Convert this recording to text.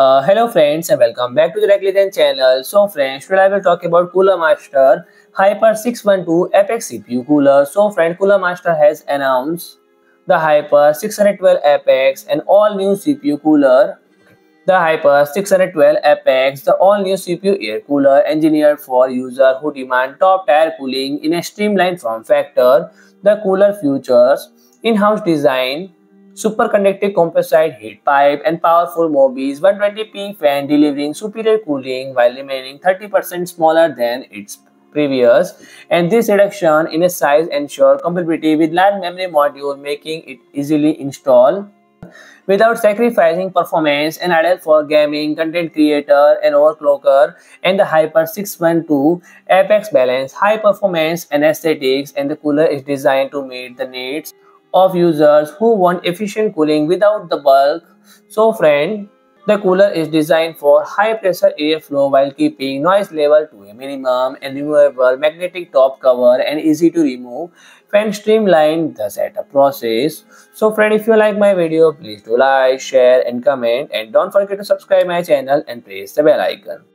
Hello friends and welcome back to the Recliten channel. So friends, today I will talk about Cooler Master Hyper 612 Apex CPU cooler. So friend, Cooler Master has announced the Hyper 612 Apex and all new CPU cooler. The Hyper 612 Apex, the all new CPU air cooler engineered for users who demand top tier cooling in a streamlined form factor. The cooler features in-house design, superconductive composite heat pipe and powerful Mobius 120p fan, delivering superior cooling while remaining 30% smaller than its previous, and this reduction in size ensures compatibility with large memory modules, making it easily installed without sacrificing performance, and ideal for gaming, content creator and overclocker. And the Hyper 612 Apex balance high performance and aesthetics, and the cooler is designed to meet the needs of users who want efficient cooling without the bulk. So friend, the cooler is designed for high pressure airflow while keeping noise level to a minimum, and removable magnetic top cover and easy to remove fan streamline the setup process. So friend, if you like my video, please do like, share and comment, and don't forget to subscribe my channel and press the bell icon.